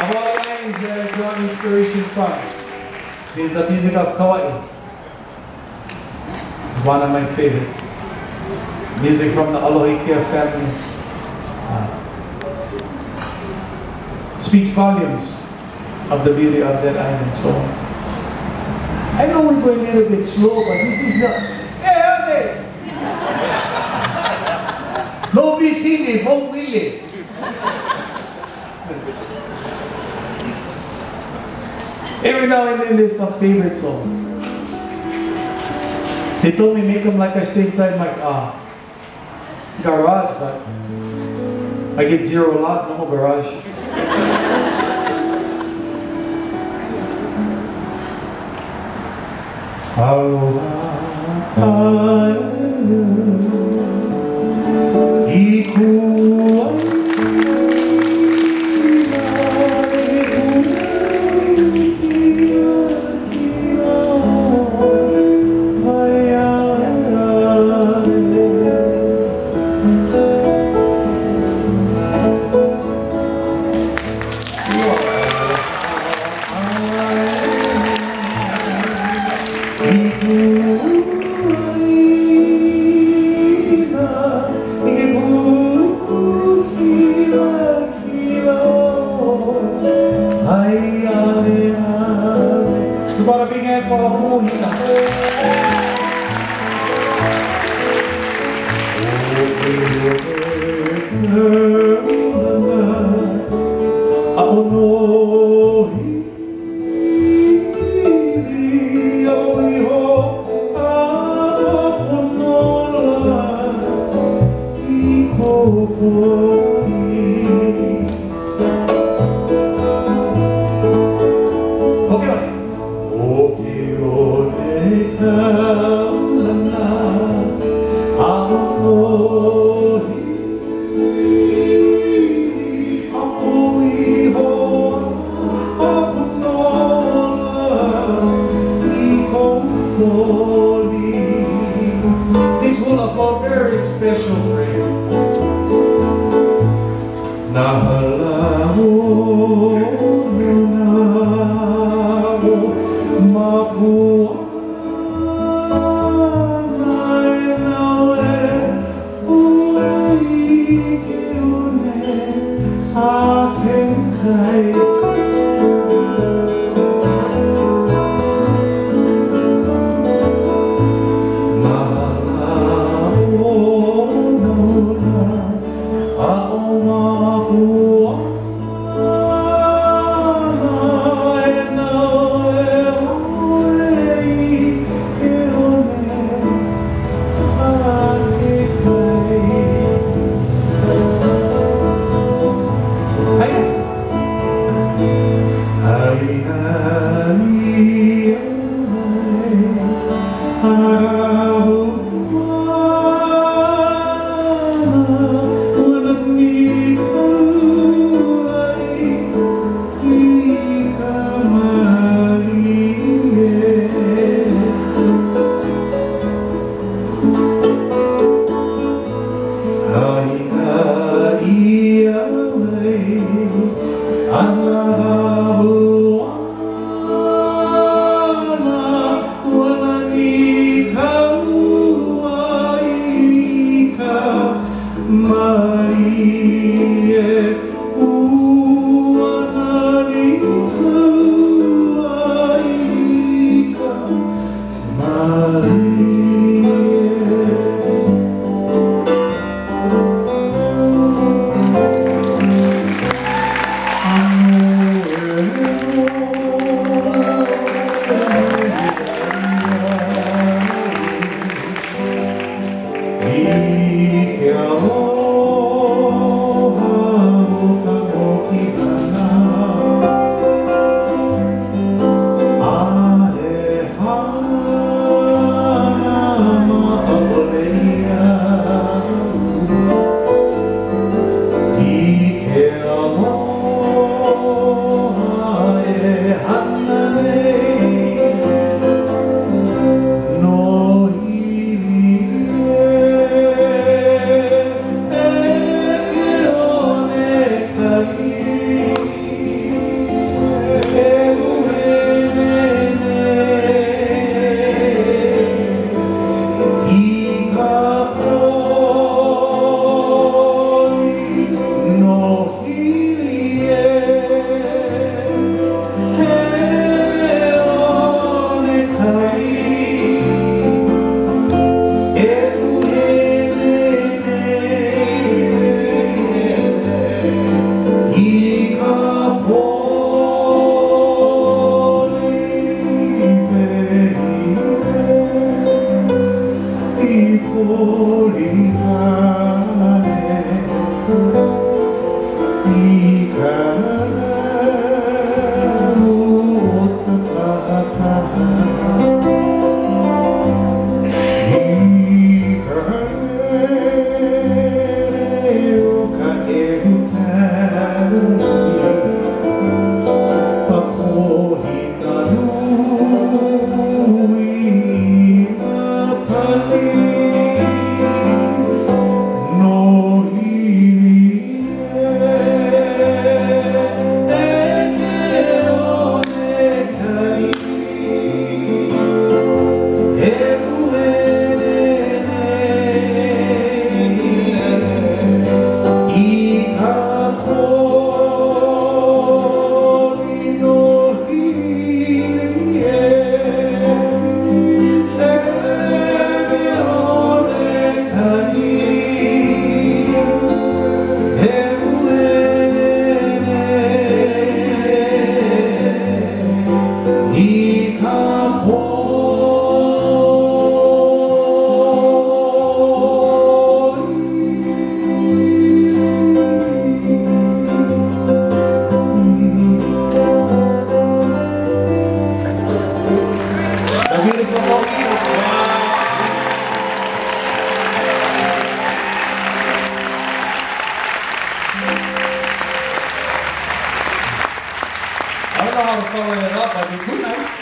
Of all lines drawn inspiration from is the music of Kauai. One of my favorites. Music from the Alohikia family. Speaks volumes of the beauty of that island. So I know we go a little bit slow, but this is a... Hey, how's it? No be silly, no willy. Every now and then there's some favorite song. They told me make them like I stay inside my garage, but I get zero lot, no garage. know how to follow it up. I mean, who knows?